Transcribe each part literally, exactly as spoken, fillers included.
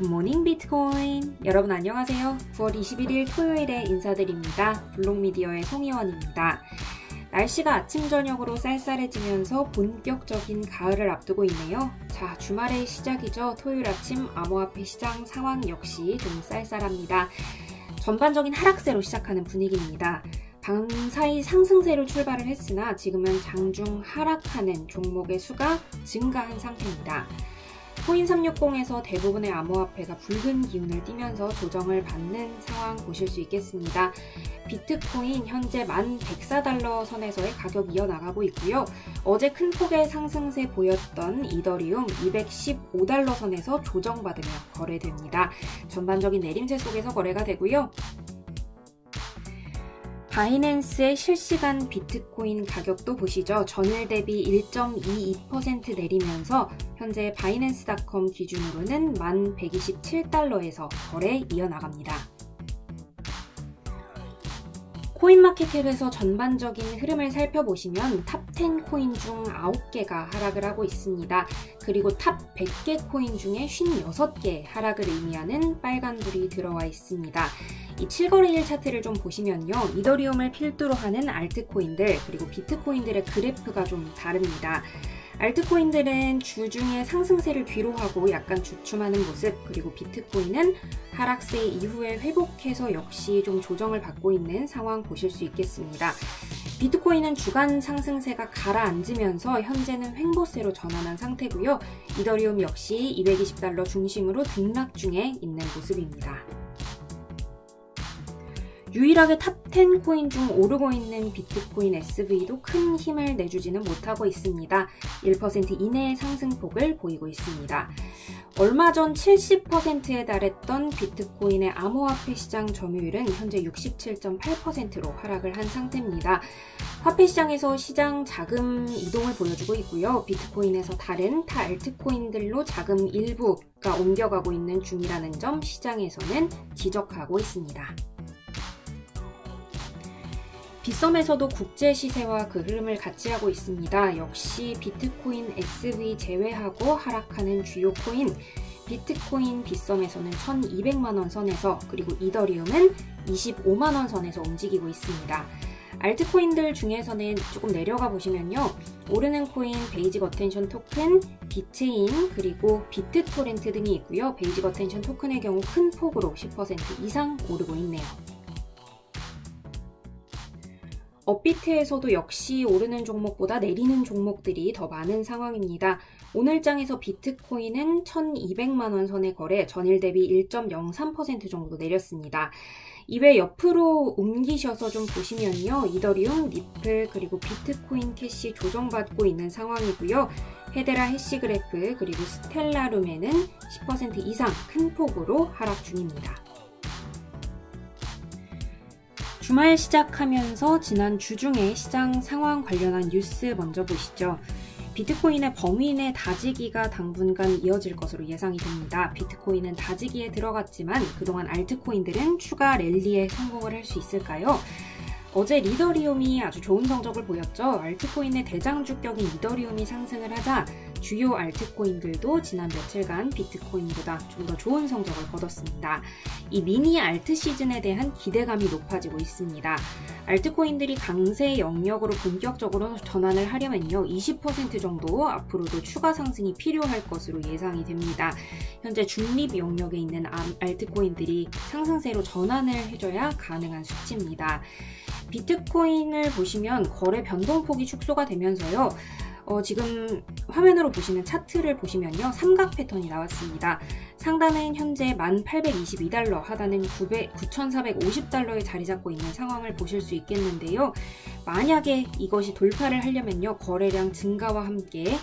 굿모닝 비트코인 여러분 안녕하세요. 구월 이십일일 토요일에 인사드립니다. 블록미디어의 송희원입니다. 날씨가 아침 저녁으로 쌀쌀해지면서 본격적인 가을을 앞두고 있네요. 자, 주말의 시작이죠. 토요일 아침 암호화폐 시장 상황 역시 좀 쌀쌀합니다. 전반적인 하락세로 시작하는 분위기입니다. 방사이 상승세로 출발을 했으나 지금은 장중 하락하는 종목의 수가 증가한 상태입니다. 코인 삼백육십에서 대부분의 암호화폐가 붉은 기운을 띠면서 조정을 받는 상황 보실 수 있겠습니다. 비트코인 현재 만 백사 달러 선에서의 가격 이어나가고 있고요. 어제 큰 폭의 상승세 보였던 이더리움 이백십오 달러 선에서 조정받으며 거래됩니다. 전반적인 내림세 속에서 거래가 되고요. 바이낸스의 실시간 비트코인 가격도 보시죠. 전일 대비 일 점 이이 퍼센트 내리면서 현재 바이낸스닷컴 기준으로는 만 백이십칠 달러에서 거래 이어나갑니다. 코인마켓캡에서 전반적인 흐름을 살펴보시면 탑 십 코인 중 아홉 개가 하락을 하고 있습니다. 그리고 탑 백 개 코인 중에 오십육 개 하락을 의미하는 빨간불이 들어와 있습니다. 이 칠 거래일 차트를 좀 보시면요. 이더리움을 필두로 하는 알트코인들 그리고 비트코인들의 그래프가 좀 다릅니다. 알트코인들은 주중에 상승세를 뒤로하고 약간 주춤하는 모습, 그리고 비트코인은 하락세 이후에 회복해서 역시 좀 조정을 받고 있는 상황 보실 수 있겠습니다. 비트코인은 주간 상승세가 가라앉으면서 현재는 횡보세로 전환한 상태고요. 이더리움 역시 이백이십 달러 중심으로 등락 중에 있는 모습입니다. 유일하게 탑 십 코인 중 오르고 있는 비트코인에스브이도 큰 힘을 내주지는 못하고 있습니다. 일 퍼센트 이내의 상승폭을 보이고 있습니다. 얼마 전 칠십 퍼센트에 달했던 비트코인의 암호화폐 시장 점유율은 현재 육십칠 점 팔 퍼센트로 하락을 한 상태입니다. 화폐 시장에서 시장 자금 이동을 보여주고 있고요. 비트코인에서 다른 타 알트코인들로 자금 일부가 옮겨가고 있는 중이라는 점 시장에서는 지적하고 있습니다. 빗썸에서도 국제 시세와 그 흐름을 같이 하고 있습니다. 역시 비트코인 에스브이 제외하고 하락하는 주요 코인, 비트코인 빗썸에서는 천이백만 원 선에서, 그리고 이더리움은 이십오만 원 선에서 움직이고 있습니다. 알트코인들 중에서는 조금 내려가 보시면요. 오르는 코인 베이직어텐션토큰, 비체인, 그리고 비트토렌트 등이 있고요. 베이직어텐션토큰의 경우 큰 폭으로 십 퍼센트 이상 오르고 있네요. 업비트에서도 역시 오르는 종목보다 내리는 종목들이 더 많은 상황입니다. 오늘장에서 비트코인은 천이백만 원 선의 거래, 전일 대비 일 점 영삼 퍼센트 정도 내렸습니다. 이외 옆으로 옮기셔서 좀 보시면요. 이더리움, 리플, 그리고 비트코인 캐시 조정받고 있는 상황이고요. 헤데라 해시그래프, 그리고 스텔라룸에는 십 퍼센트 이상 큰 폭으로 하락 중입니다. 주말 시작하면서 지난 주중에 시장 상황 관련한 뉴스 먼저 보시죠. 비트코인의 범인의 다지기가 당분간 이어질 것으로 예상이 됩니다. 비트코인은 다지기에 들어갔지만 그동안 알트코인들은 추가 랠리에 성공을 할 수 있을까요? 어제 이더리움이 아주 좋은 성적을 보였죠. 알트코인의 대장주격인 이더리움이 상승을 하자 주요 알트코인들도 지난 며칠간 비트코인보다 좀 더 좋은 성적을 거뒀습니다. 이 미니 알트 시즌에 대한 기대감이 높아지고 있습니다. 알트코인들이 강세 영역으로 본격적으로 전환을 하려면요. 이십 퍼센트 정도 앞으로도 추가 상승이 필요할 것으로 예상이 됩니다. 현재 중립 영역에 있는 알트코인들이 상승세로 전환을 해줘야 가능한 수치입니다. 비트코인을 보시면 거래 변동폭이 축소가 되면서요. 어, 지금 화면으로 보시는 차트를 보시면요. 삼각 패턴이 나왔습니다. 상단은 현재 만 팔백이십이 달러, 하단은 구천사백오십 달러에 자리 잡고 있는 상황을 보실 수 있겠는데요. 만약에 이것이 돌파를 하려면요. 거래량 증가와 함께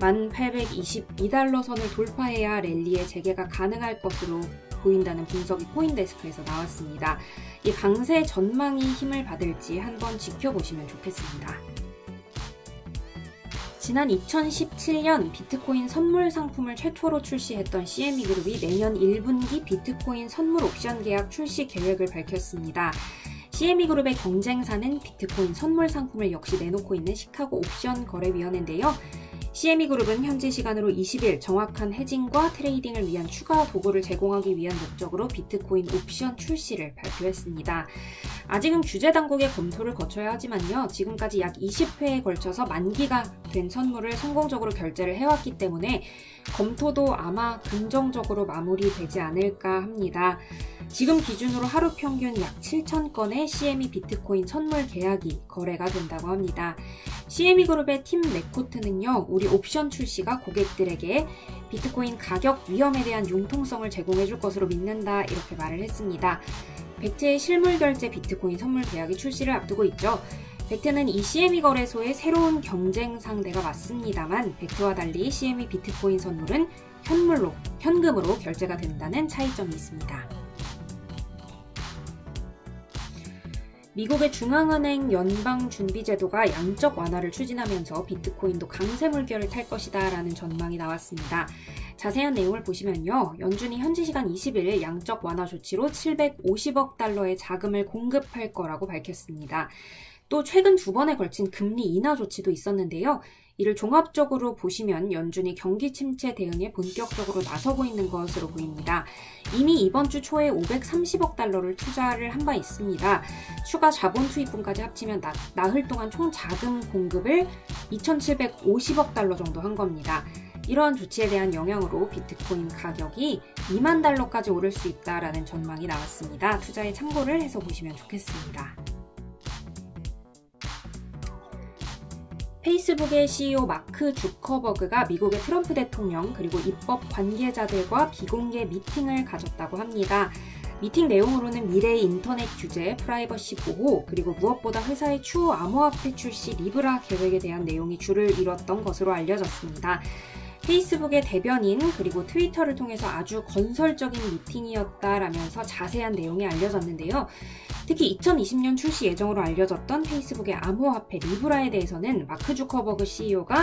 만 팔백이십이 달러 선을 돌파해야 랠리의 재개가 가능할 것으로 보인다는 분석이 코인데스크에서 나왔습니다. 이 강세 전망이 힘을 받을지 한번 지켜보시면 좋겠습니다. 지난 이천십칠 년 비트코인 선물 상품을 최초로 출시했던 씨엠이 그룹이 내년 일 분기 비트코인 선물 옵션 계약 출시 계획을 밝혔습니다. 씨엠이 그룹의 경쟁사는 비트코인 선물 상품을 역시 내놓고 있는 시카고 옵션 거래위원회인데요. 씨엠이 그룹은 현지 시간으로 이십 일 정확한 해징과 트레이딩을 위한 추가 도구를 제공하기 위한 목적으로 비트코인 옵션 출시를 발표했습니다. 아직은 규제 당국의 검토를 거쳐야 하지만요, 지금까지 약 이십 회에 걸쳐서 만기가 된 선물을 성공적으로 결제를 해왔기 때문에 검토도 아마 긍정적으로 마무리되지 않을까 합니다. 지금 기준으로 하루 평균 약 칠천 건의 씨엠이 비트코인 선물 계약이 거래가 된다고 합니다. 씨엠이 그룹의 팀 맥코트는요, 우리 옵션 출시가 고객들에게 비트코인 가격 위험에 대한 융통성을 제공해줄 것으로 믿는다, 이렇게 말을 했습니다. 벡트의 실물 결제 비트코인 선물 계약이 출시를 앞두고 있죠. 벡트는 이 씨엠이 거래소의 새로운 경쟁 상대가 맞습니다만, 벡트와 달리 씨엠이 비트코인 선물은 현물로, 현금으로 결제가 된다는 차이점이 있습니다. 미국의 중앙은행 연방준비제도가 양적 완화를 추진하면서 비트코인도 강세 물결을 탈 것이다 라는 전망이 나왔습니다. 자세한 내용을 보시면요, 연준이 현지시간 이십 일 양적 완화 조치로 칠백오십억 달러의 자금을 공급할 거라고 밝혔습니다. 또 최근 두 번에 걸친 금리 인하 조치도 있었는데요, 이를 종합적으로 보시면 연준이 경기 침체 대응에 본격적으로 나서고 있는 것으로 보입니다. 이미 이번 주 초에 오백삼십억 달러를 투자를 한 바 있습니다. 추가 자본 투입분까지 합치면 나, 나흘 동안 총 자금 공급을 이천칠백오십억 달러 정도 한 겁니다. 이러한 조치에 대한 영향으로 비트코인 가격이 이만 달러까지 오를 수 있다라는 전망이 나왔습니다. 투자에 참고를 해서 보시면 좋겠습니다. 페이스북의 씨이오 마크 주커버그가 미국의 트럼프 대통령 그리고 입법 관계자들과 비공개 미팅을 가졌다고 합니다. 미팅 내용으로는 미래의 인터넷 규제, 프라이버시 보호, 그리고 무엇보다 회사의 추후 암호화폐 출시 리브라 계획에 대한 내용이 줄을 이뤘던 것으로 알려졌습니다. 페이스북의 대변인 그리고 트위터를 통해서 아주 건설적인 미팅이었다라면서 자세한 내용이 알려졌는데요. 특히 이천이십 년 출시 예정으로 알려졌던 페이스북의 암호화폐 리브라에 대해서는 마크 주커버그 씨이오가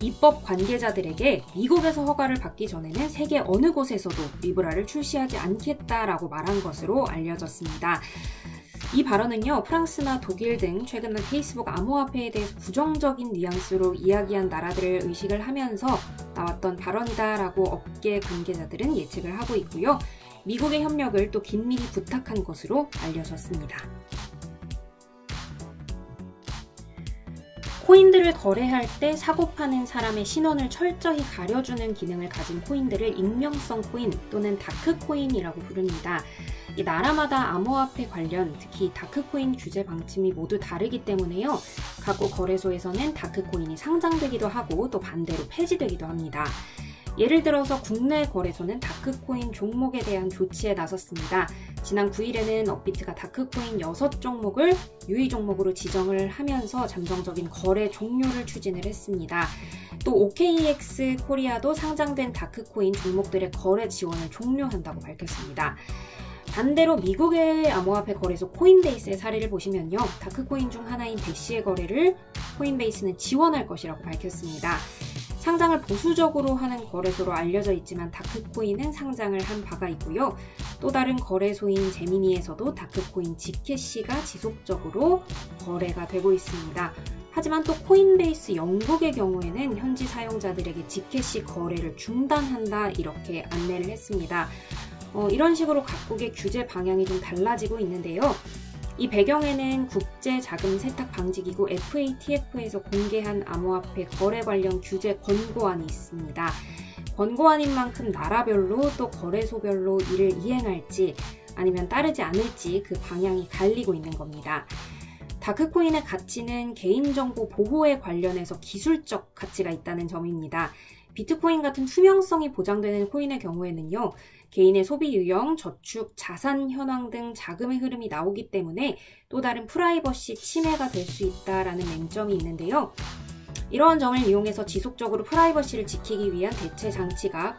입법 관계자들에게 미국에서 허가를 받기 전에는 세계 어느 곳에서도 리브라를 출시하지 않겠다라고 말한 것으로 알려졌습니다. 이 발언은요, 프랑스나 독일 등 최근에 페이스북 암호화폐에 대해서 부정적인 뉘앙스로 이야기한 나라들을 의식을 하면서 나왔던 발언이다라고 업계 관계자들은 예측을 하고 있고요. 미국의 협력을 또 긴밀히 부탁한 것으로 알려졌습니다. 코인들을 거래할 때 사고 파는 사람의 신원을 철저히 가려주는 기능을 가진 코인들을 익명성 코인 또는 다크코인이라고 부릅니다. 이 나라마다 암호화폐 관련, 특히 다크코인 규제 방침이 모두 다르기 때문에요, 각국 거래소에서는 다크코인이 상장되기도 하고 또 반대로 폐지되기도 합니다. 예를 들어서 국내 거래소는 다크코인 종목에 대한 조치에 나섰습니다. 지난 구 일에는 업비트가 다크코인 여섯 종목을 유의 종목으로 지정을 하면서 잠정적인 거래 종료를 추진을 했습니다. 또 오케이엑스 코리아도 상장된 다크코인 종목들의 거래 지원을 종료한다고 밝혔습니다. 반대로 미국의 암호화폐 거래소 코인베이스의 사례를 보시면요, 다크코인 중 하나인 대시의 거래를 코인베이스는 지원할 것이라고 밝혔습니다. 상장을 보수적으로 하는 거래소로 알려져 있지만 다크코인은 상장을 한 바가 있고요. 또 다른 거래소인 제미니에서도 다크코인 지캐시가 지속적으로 거래가 되고 있습니다. 하지만 또 코인베이스 영국의 경우에는 현지 사용자들에게 지캐시 거래를 중단한다, 이렇게 안내를 했습니다. 어, 이런 식으로 각국의 규제 방향이 좀 달라지고 있는데요. 이 배경에는 국제자금세탁방지기구 에프에이티에프에서 공개한 암호화폐 거래 관련 규제 권고안이 있습니다. 권고안인 만큼 나라별로 또 거래소별로 이를 이행할지 아니면 따르지 않을지 그 방향이 갈리고 있는 겁니다. 다크코인의 가치는 개인정보 보호에 관련해서 기술적 가치가 있다는 점입니다. 비트코인 같은 투명성이 보장되는 코인의 경우에는요, 개인의 소비 유형, 저축, 자산 현황 등 자금의 흐름이 나오기 때문에 또 다른 프라이버시 침해가 될 수 있다라는 맹점이 있는데요. 이러한 점을 이용해서 지속적으로 프라이버시를 지키기 위한 대체 장치가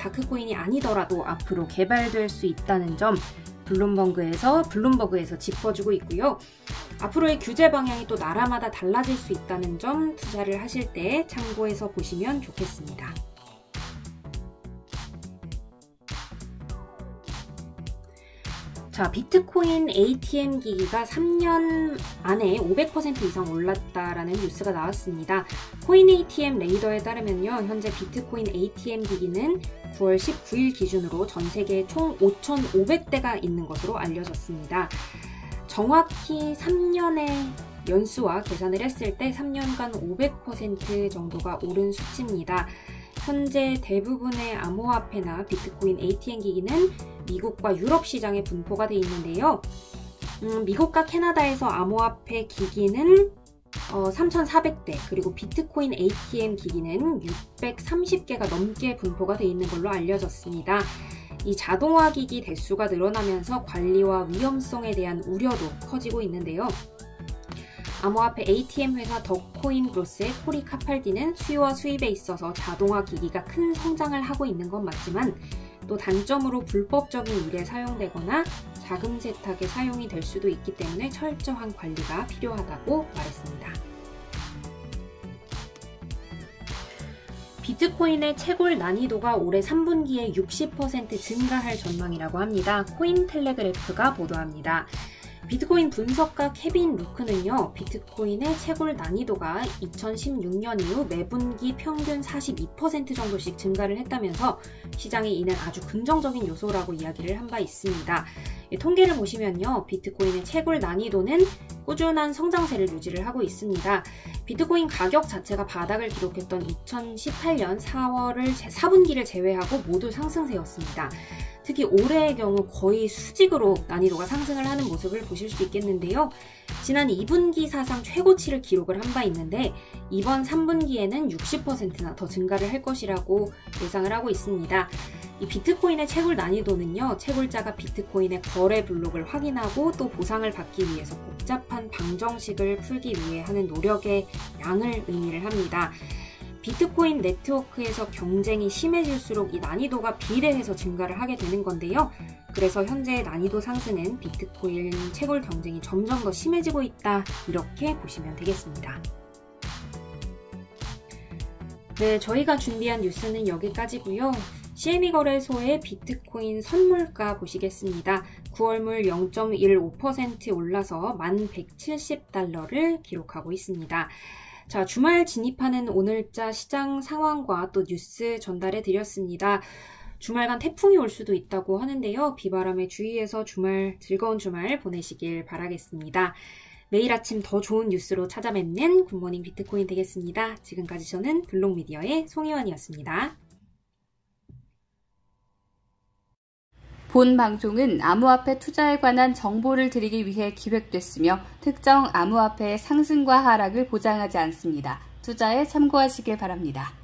다크코인이 아니더라도 앞으로 개발될 수 있다는 점, 블룸버그에서 블룸버그에서 짚어주고 있고요. 앞으로의 규제 방향이 또 나라마다 달라질 수 있다는 점 투자를 하실 때 참고해서 보시면 좋겠습니다. 자, 비트코인 에이티엠 기기가 삼 년 안에 오백 퍼센트 이상 올랐다라는 뉴스가 나왔습니다. 코인 에이티엠 레이더에 따르면요, 현재 비트코인 에이티엠 기기는 구월 십구일 기준으로 전 세계 총 오천오백 대가 있는 것으로 알려졌습니다. 정확히 삼 년의 연수와 계산을 했을 때 삼 년간 오백 퍼센트 정도가 오른 수치입니다. 현재 대부분의 암호화폐나 비트코인 에이티엠 기기는 미국과 유럽 시장에 분포가 돼 있는데요. 음, 미국과 캐나다에서 암호화폐 기기는 어, 삼천사백 대, 그리고 비트코인 에이티엠 기기는 육백삼십 개가 넘게 분포가 돼 있는 걸로 알려졌습니다. 이 자동화 기기 대수가 늘어나면서 관리와 위험성에 대한 우려도 커지고 있는데요. 암호화폐 에이티엠 회사 더코인 그로스의 코리 카팔디는 수요와 수입에 있어서 자동화 기기가 큰 성장을 하고 있는 건 맞지만 또 단점으로 불법적인 일에 사용되거나 자금 세탁에 사용이 될 수도 있기 때문에 철저한 관리가 필요하다고 말했습니다. 비트코인의 채굴 난이도가 올해 삼 분기에 육십 퍼센트 증가할 전망이라고 합니다. 코인텔레그래프가 보도합니다. 비트코인 분석가 케빈 루크는요, 비트코인의 채굴 난이도가 이천십육 년 이후 매분기 평균 사십이 퍼센트 정도씩 증가를 했다면서 시장에 이는 아주 긍정적인 요소라고 이야기를 한 바 있습니다. 통계를 보시면요, 비트코인의 채굴 난이도는 꾸준한 성장세를 유지를 하고 있습니다. 비트코인 가격 자체가 바닥을 기록했던 이천십팔 년 사월을 사 분기를 제외하고 모두 상승세였습니다. 특히 올해의 경우 거의 수직으로 난이도가 상승을 하는 모습을 보실 수 있겠는데요. 지난 이 분기 사상 최고치를 기록을 한 바 있는데 이번 삼 분기에는 육십 퍼센트나 더 증가를 할 것이라고 예상을 하고 있습니다. 이 비트코인의 채굴 난이도는요, 채굴자가 비트코인의 거래 블록을 확인하고 또 보상을 받기 위해서 복잡한 방정식을 풀기 위해 하는 노력의 양을 의미를 합니다. 비트코인 네트워크에서 경쟁이 심해질수록 이 난이도가 비례해서 증가를 하게 되는 건데요. 그래서 현재의 난이도 상승은 비트코인 채굴 경쟁이 점점 더 심해지고 있다, 이렇게 보시면 되겠습니다. 네, 저희가 준비한 뉴스는 여기까지고요. 씨엠이 거래소의 비트코인 선물가 보시겠습니다. 구월 말 영 점 일오 퍼센트 올라서 만 백칠십 달러를 기록하고 있습니다. 자, 주말 진입하는 오늘자 시장 상황과 또 뉴스 전달해 드렸습니다. 주말간 태풍이 올 수도 있다고 하는데요. 비바람에 주의해서 주말 즐거운 주말 보내시길 바라겠습니다. 매일 아침 더 좋은 뉴스로 찾아뵙는 굿모닝 비트코인 되겠습니다. 지금까지 저는 블록미디어의 송혜원이었습니다. 본 방송은 암호화폐 투자에 관한 정보를 드리기 위해 기획됐으며 특정 암호화폐의 상승과 하락을 보장하지 않습니다. 투자에 참고하시길 바랍니다.